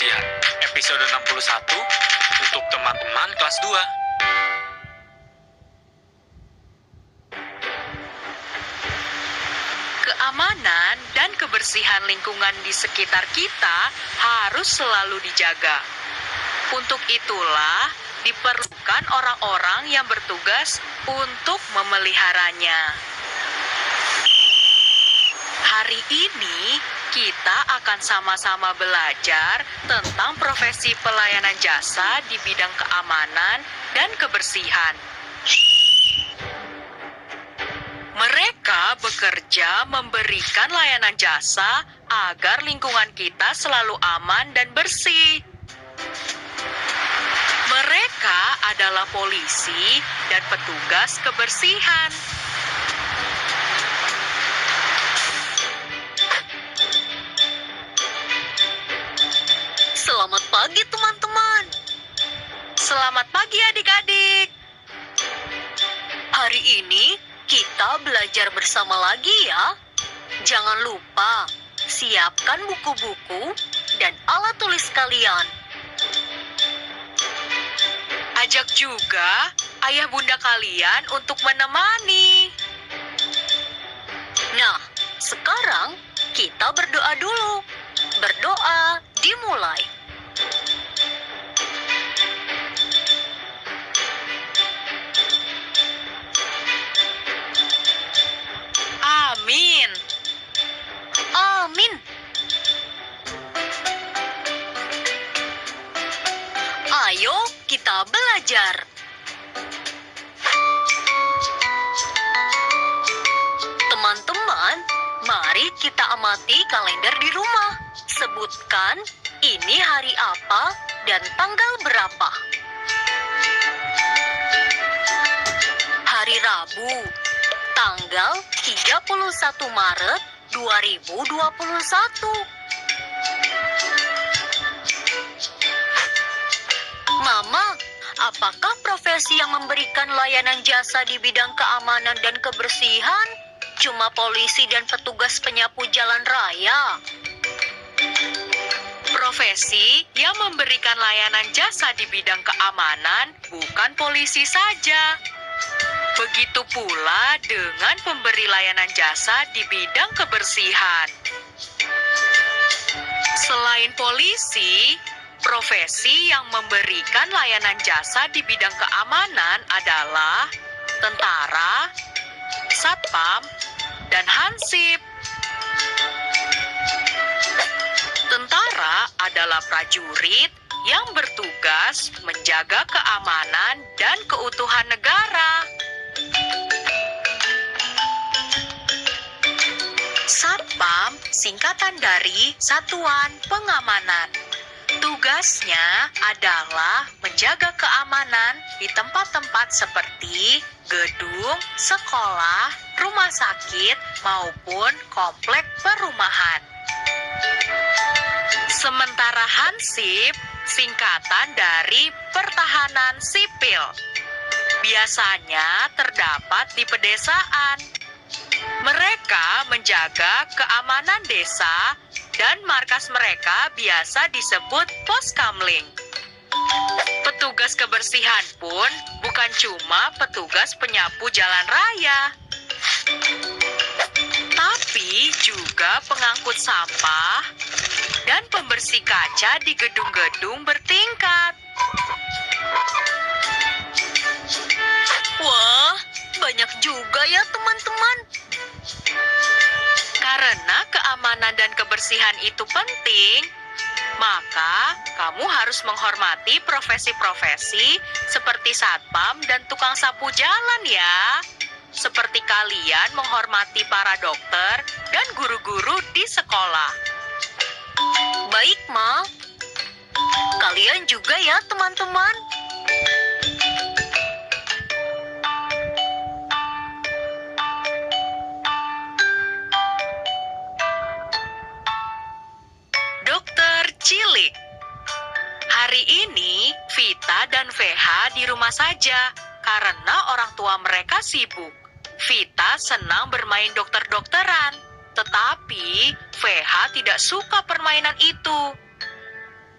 Kebersihan episode 61 untuk teman-teman kelas 2. Keamanan dan kebersihan lingkungan di sekitar kita harus selalu dijaga. Untuk itulah diperlukan orang-orang yang bertugas untuk memeliharanya. Hari ini kita akan sama-sama belajar tentang profesi pelayanan jasa di bidang keamanan dan kebersihan. Mereka bekerja memberikan layanan jasa agar lingkungan kita selalu aman dan bersih. Mereka adalah polisi dan petugas kebersihan. Selamat pagi teman-teman. Selamat pagi adik-adik. Hari ini kita belajar bersama lagi ya. Jangan lupa siapkan buku-buku dan alat tulis kalian. Ajak juga ayah bunda kalian untuk menemani. Nah, sekarang kita berdoa dulu. Berdoa dimulai. Amin. Amin. Ayo kita belajar. Teman-teman, mari kita amati kalender di rumah. Sebutkan ini hari apa dan tanggal berapa. Hari Rabu, tanggal 31 Maret 2021. Mama, apakah profesi yang memberikan layanan jasa di bidang keamanan dan kebersihan cuma polisi dan petugas penyapu jalan raya? Profesi yang memberikan layanan jasa di bidang keamanan bukan polisi saja. Begitu pula dengan pemberi layanan jasa di bidang kebersihan. Selain polisi, profesi yang memberikan layanan jasa di bidang keamanan adalah tentara, satpam, dan hansip. Tentara adalah prajurit yang bertugas menjaga keamanan dan keutuhan negara. Satpam singkatan dari Satuan Pengamanan. Tugasnya adalah menjaga keamanan di tempat-tempat seperti gedung, sekolah, rumah sakit, maupun komplek perumahan. Sementara Hansip, singkatan dari pertahanan sipil. Biasanya terdapat di pedesaan. Mereka menjaga keamanan desa, dan markas mereka biasa disebut poskamling. Petugas kebersihan pun bukan cuma petugas penyapu jalan raya, tapi juga pengangkut sampah dan pembersih kaca di gedung-gedung bertingkat. Wah, banyak juga ya teman-teman. Karena keamanan dan kebersihan itu penting, maka kamu harus menghormati profesi-profesi seperti satpam dan tukang sapu jalan ya. Seperti kalian menghormati para dokter dan guru-guru di sekolah. Baik, Ma. Kalian juga ya, teman-teman. Cilik. Hari ini Vita dan VH di rumah saja karena orang tua mereka sibuk. Vita senang bermain dokter-dokteran, tetapi VH tidak suka permainan itu.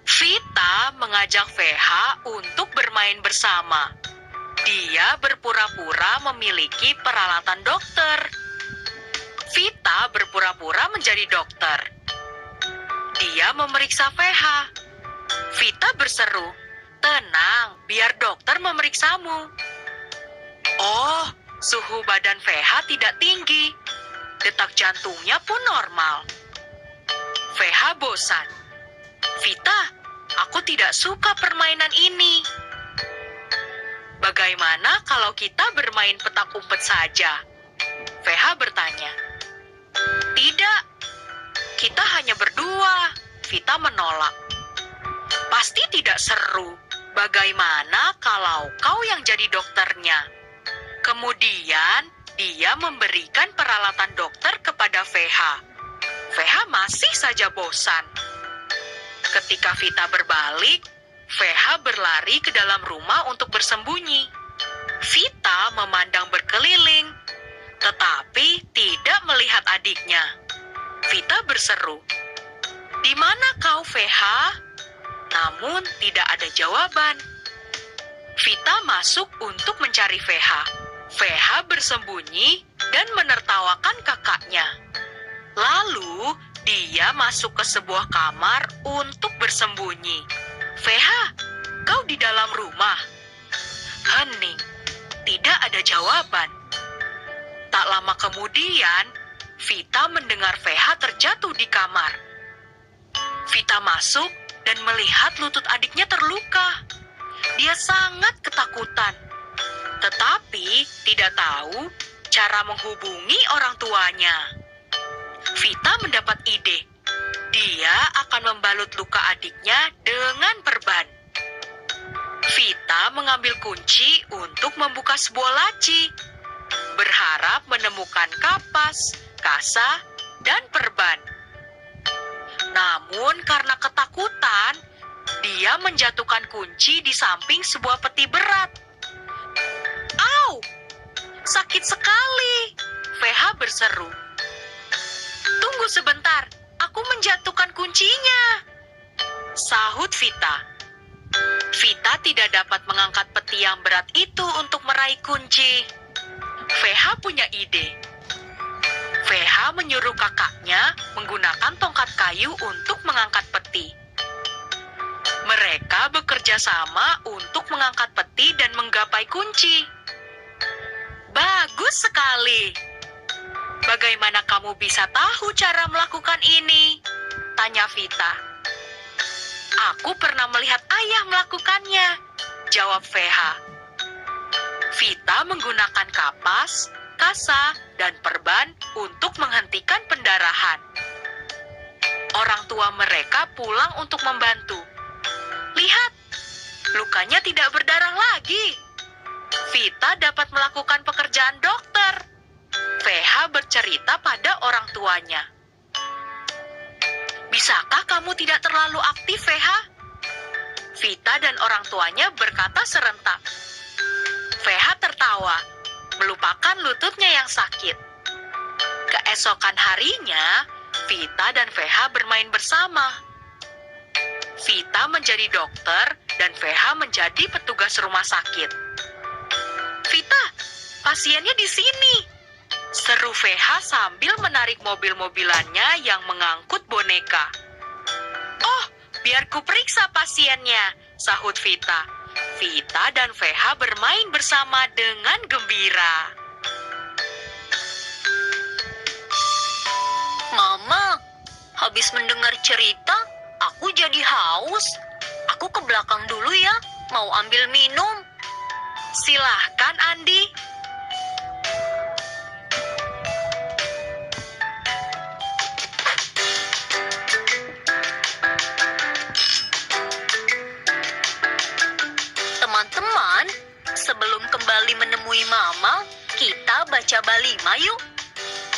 Vita mengajak VH untuk bermain bersama. Dia berpura-pura memiliki peralatan dokter. Vita berpura-pura menjadi dokter. Dia memeriksa VH. Vita berseru, "Tenang, biar dokter memeriksamu." Oh, suhu badan VH tidak tinggi. Detak jantungnya pun normal. VH bosan. "Vita, aku tidak suka permainan ini. Bagaimana kalau kita bermain petak umpet saja?" VH bertanya. "Tidak, kita hanya berdua," Vita menolak. "Pasti tidak seru. Bagaimana kalau kau yang jadi dokternya?" Kemudian, dia memberikan peralatan dokter kepada VH. VH masih saja bosan. Ketika Vita berbalik, VH berlari ke dalam rumah untuk bersembunyi. Vita memandang berkeliling, tetapi tidak melihat adiknya. Vita berseru, "Di mana kau, VH?" Namun tidak ada jawaban. Vita masuk untuk mencari VH. VH bersembunyi dan menertawakan kakaknya. Lalu dia masuk ke sebuah kamar untuk bersembunyi. "VH, kau di dalam rumah?" Hening, tidak ada jawaban. Tak lama kemudian, Vita mendengar VH terjatuh di kamar. Vita masuk dan melihat lutut adiknya terluka. Dia sangat ketakutan, tetapi tidak tahu cara menghubungi orang tuanya. Vita mendapat ide. Dia akan membalut luka adiknya dengan perban. Vita mengambil kunci untuk membuka sebuah laci, berharap menemukan kapas, kasa, dan perban. Namun karena ketakutan, dia menjatuhkan kunci di samping sebuah peti berat. "Au! Sakit sekali!" VH berseru. "Tunggu sebentar, aku menjatuhkan kuncinya," sahut Vita. Vita tidak dapat mengangkat peti yang berat itu untuk meraih kunci. VH punya ide. VH menyuruh kakaknya menggunakan tongkat kayu untuk mengangkat peti. Mereka bekerja sama untuk mengangkat peti dan menggapai kunci. "Bagus sekali. Bagaimana kamu bisa tahu cara melakukan ini?" tanya Vita. "Aku pernah melihat ayah melakukannya," jawab VH. Vita menggunakan kapas, kasa, dan perban untuk menghentikan pendarahan. Orang tua mereka pulang untuk membantu. "Lihat, lukanya tidak berdarah lagi. Vita dapat melakukan pekerjaan dokter," VH bercerita pada orang tuanya. "Bisakah kamu tidak terlalu aktif, VH?" Vita dan orang tuanya berkata serentak. VH tertawa, melupakan lututnya yang sakit. Keesokan harinya, Vita dan VH bermain bersama. Vita menjadi dokter dan VH menjadi petugas rumah sakit. "Vita, pasiennya di sini," seru VH sambil menarik mobil-mobilannya yang mengangkut boneka. "Oh, biar ku periksa pasiennya," sahut Vita. Vita dan VH bermain bersama dengan gembira. "Mama, habis mendengar cerita, aku jadi haus. Aku ke belakang dulu ya, mau ambil minum." "Silahkan, Andi." Sebelum kembali menemui Mama, kita baca Balima yuk.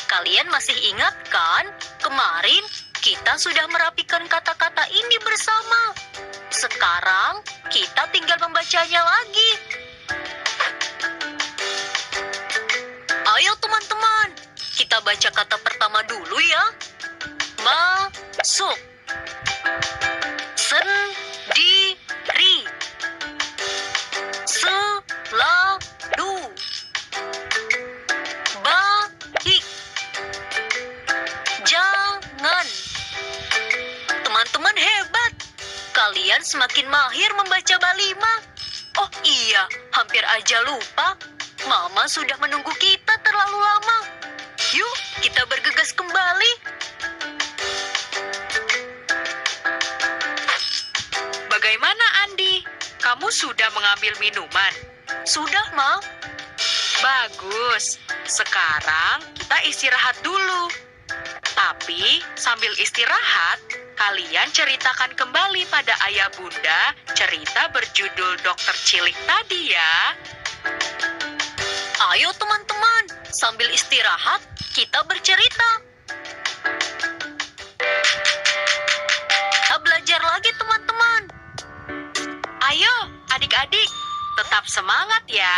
Kalian masih ingat kan, kemarin kita sudah merapikan kata-kata ini bersama. Sekarang kita tinggal membacanya lagi. Ayo teman-teman, kita baca kata pertama dulu ya. Masuk. Sen. akan semakin mahir membaca Balima. Oh iya, hampir aja lupa. Mama sudah menunggu kita terlalu lama. Yuk, kita bergegas kembali. Bagaimana, Andi? Kamu sudah mengambil minuman? Sudah, Ma. Bagus. Sekarang kita istirahat dulu. Tapi sambil istirahat, kalian ceritakan kembali pada ayah bunda cerita berjudul Dokter Cilik tadi ya. Ayo teman-teman, sambil istirahat kita bercerita. Kita belajar lagi teman-teman. Ayo adik-adik, tetap semangat ya.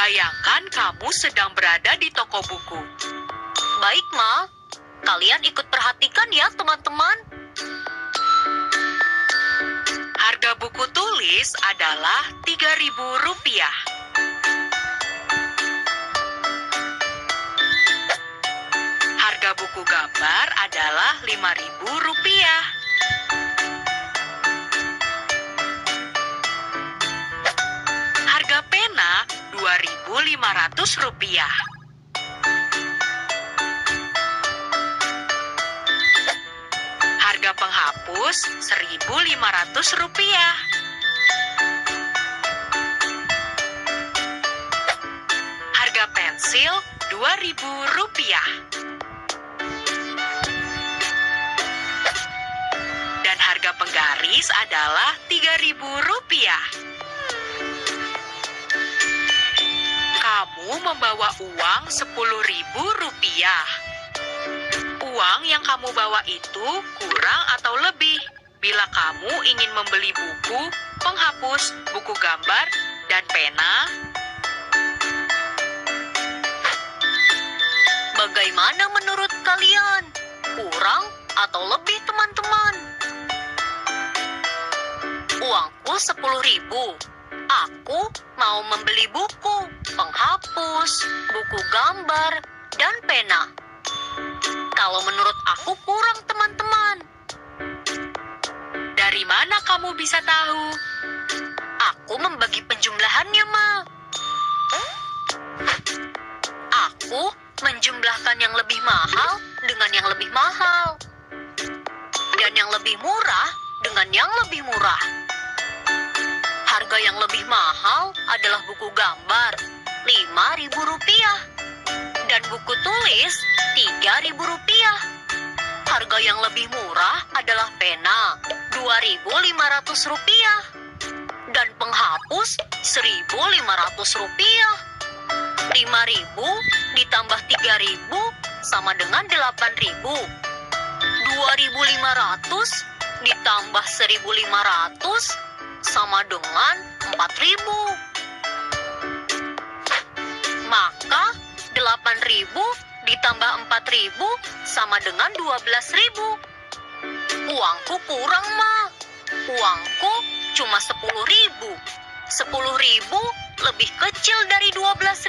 Bayangkan kamu sedang berada di toko buku. Baik, Ma. Kalian ikut perhatikan ya, teman-teman. Harga buku tulis adalah Rp3.000. Harga buku gambar adalah Rp5.000. Harga pena Rp2.500. Penghapus Rp1.500. Harga pensil Rp2.000. Dan harga penggaris adalah Rp3.000. Kamu membawa uang Rp10.000. Uang yang kamu bawa itu kurang atau lebih bila kamu ingin membeli buku, penghapus, buku gambar, dan pena. Bagaimana menurut kalian? Kurang atau lebih, teman-teman? Uangku 10.000. Aku mau membeli buku, penghapus, buku gambar, dan pena. Kalau menurut aku kurang, teman-teman. Dari mana kamu bisa tahu? Aku membagi penjumlahannya, Ma. Aku menjumlahkan yang lebih mahal dengan yang lebih mahal. Dan yang lebih murah dengan yang lebih murah. Harga yang lebih mahal adalah buku gambar, Rp5.000. Dan buku tulis, Rp3.000. Harga yang lebih murah adalah pena, Rp2.500. Dan penghapus, Rp1.500. 5.000 ditambah 3.000 sama dengan 8.000. 2.500 ditambah 1.500 sama dengan 4.000. Maka 8.000 ditambah 4.000 sama dengan 12.000. Uangku kurang, Ma. Uangku cuma 10.000. 10.000 lebih kecil dari 12.000. Tenaga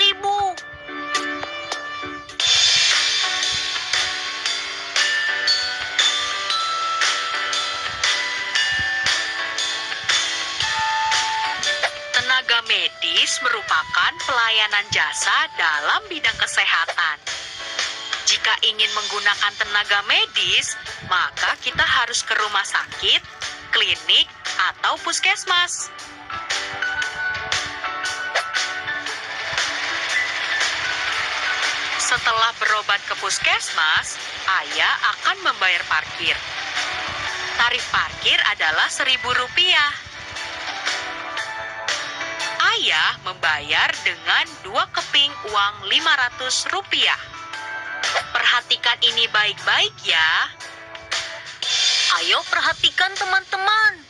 medis merupakan pelayanan jasa dalam bidang kesehatan. Jika ingin menggunakan tenaga medis, maka kita harus ke rumah sakit, klinik, atau puskesmas. Setelah berobat ke puskesmas, ayah akan membayar parkir. Tarif parkir adalah Rp1.000. Ayah membayar dengan 2 keping uang Rp500. Perhatikan ini baik-baik ya. Ayo perhatikan teman-teman.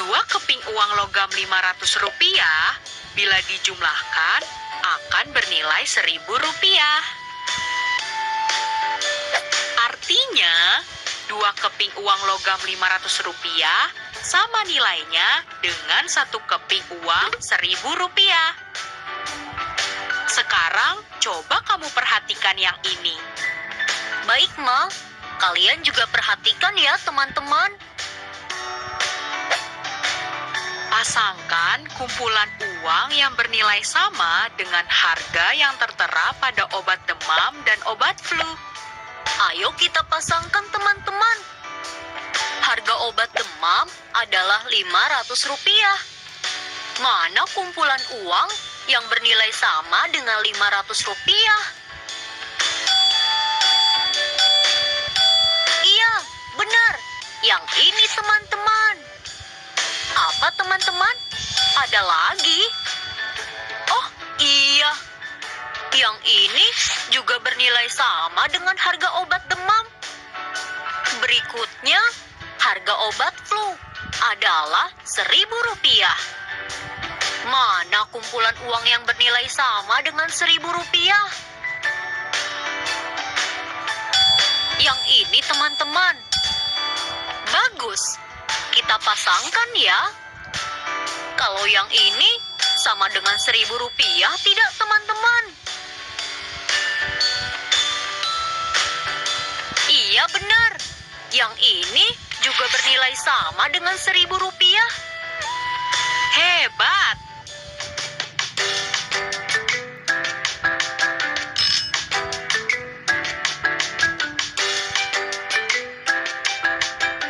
2 keping uang logam Rp500 bila dijumlahkan akan bernilai Rp1.000. Artinya 2 keping uang logam Rp500 sama nilainya dengan 1 keping uang Rp1.000. Sekarang coba kamu perhatikan yang ini. Baik, Ma. Kalian juga perhatikan ya teman-teman. Pasangkan kumpulan uang yang bernilai sama dengan harga yang tertera pada obat demam dan obat flu. Ayo kita pasangkan teman-teman. Harga obat demam adalah Rp500. Mana kumpulan uang yang bernilai sama dengan Rp500? Iya, benar. Yang ini teman-teman. Apa teman-teman? Ada lagi? Oh, iya. Yang ini juga bernilai sama dengan harga obat demam. Berikutnya, harga obat flu adalah Rp1.000. Mana kumpulan uang yang bernilai sama dengan Rp1.000? Yang ini teman-teman. Bagus. Kita pasangkan ya. Kalau yang ini sama dengan Rp1.000 tidak teman-teman? Iya benar. Yang ini juga bernilai sama dengan Rp1.000. Hebat.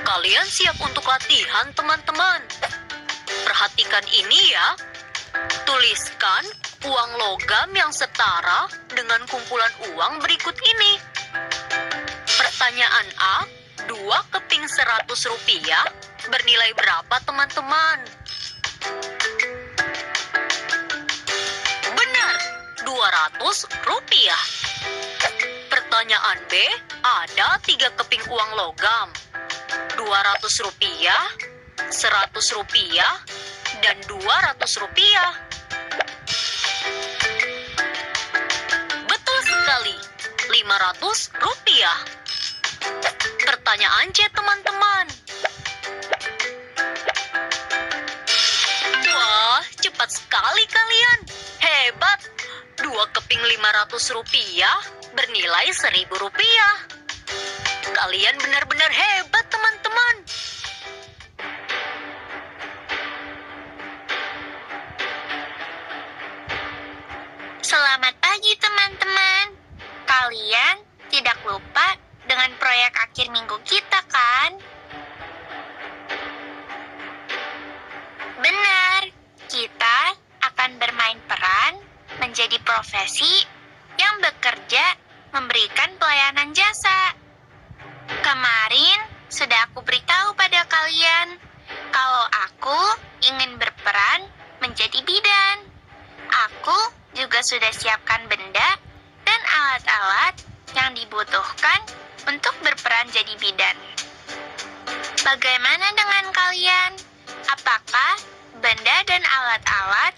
Kalian siap untuk latihan, teman-teman. Perhatikan ini ya. Tuliskan uang logam yang setara dengan kumpulan uang berikut ini. Pertanyaan A, 2 keping Rp100 bernilai berapa, teman-teman? Benar, Rp200. Pertanyaan B, ada 3 keping uang logam. Rp200, Rp100, dan Rp200. Betul sekali, Rp500. Pertanyaan C, teman-teman. Wah, cepat sekali kalian. Hebat. 2 keping Rp500 bernilai Rp1.000. Kalian benar-benar hebat, teman-teman. Selamat pagi, teman-teman. Kalian tidak lupa dengan proyek akhir minggu kita, kan? Benar, kita akan bermain peran menjadi profesi yang bekerja memberikan pelayanan jasa. Kemarin sudah aku beritahu pada kalian kalau aku ingin berperan menjadi bidan. Aku juga sudah siapkan benda dan alat-alat yang dibutuhkan untuk berperan jadi bidan. Bagaimana dengan kalian? Apakah benda dan alat-alat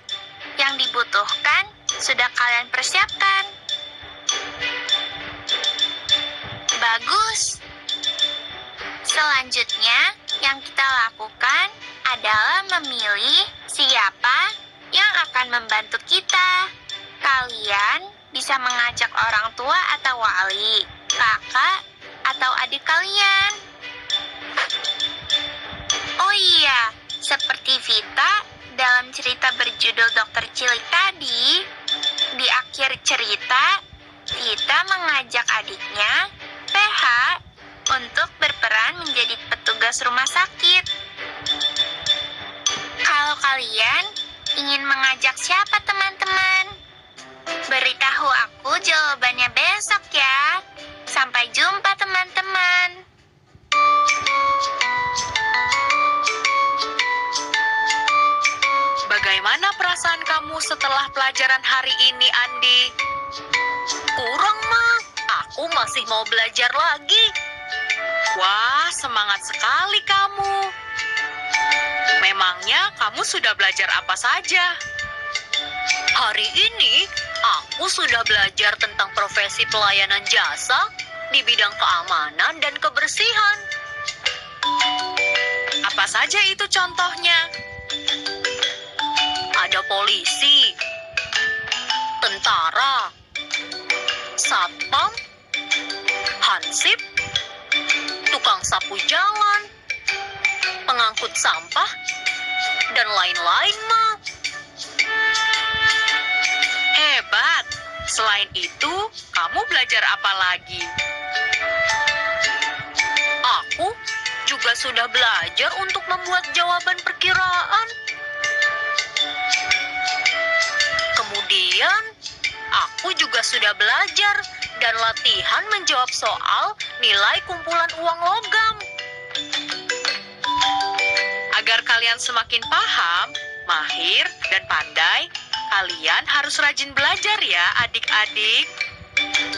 yang dibutuhkan sudah kalian persiapkan? Bagus! Selanjutnya, yang kita lakukan adalah memilih siapa yang akan membantu kita. Kalian bisa mengajak orang tua atau wali, kakak, atau adik kalian. Oh iya, seperti Vita dalam cerita berjudul Dokter Cilik tadi, di akhir cerita, Vita mengajak adiknya, PH, untuk berperan menjadi petugas rumah sakit. Kalau kalian ingin mengajak siapa teman-teman? Beritahu aku jawabannya besok ya. Sampai jumpa teman-teman. Bagaimana perasaan kamu setelah pelajaran hari ini, Andi? Kurang, Ma. Aku masih mau belajar lagi. Wah, semangat sekali kamu. Memangnya kamu sudah belajar apa saja? Hari ini, aku sudah belajar tentang profesi pelayanan jasa di bidang keamanan dan kebersihan. Apa saja itu contohnya? Ada polisi, tentara, satpam, hansip, penyapu jalan, pengangkut sampah, dan lain-lain, Ma. Hebat. Selain itu, kamu belajar apa lagi? Aku juga sudah belajar untuk membuat jawaban perkiraan. Kemudian, aku juga sudah belajar dan latihan menjawab soal nilai kumpulan uang logam. Agar kalian semakin paham, mahir, dan pandai, kalian harus rajin belajar ya, adik-adik.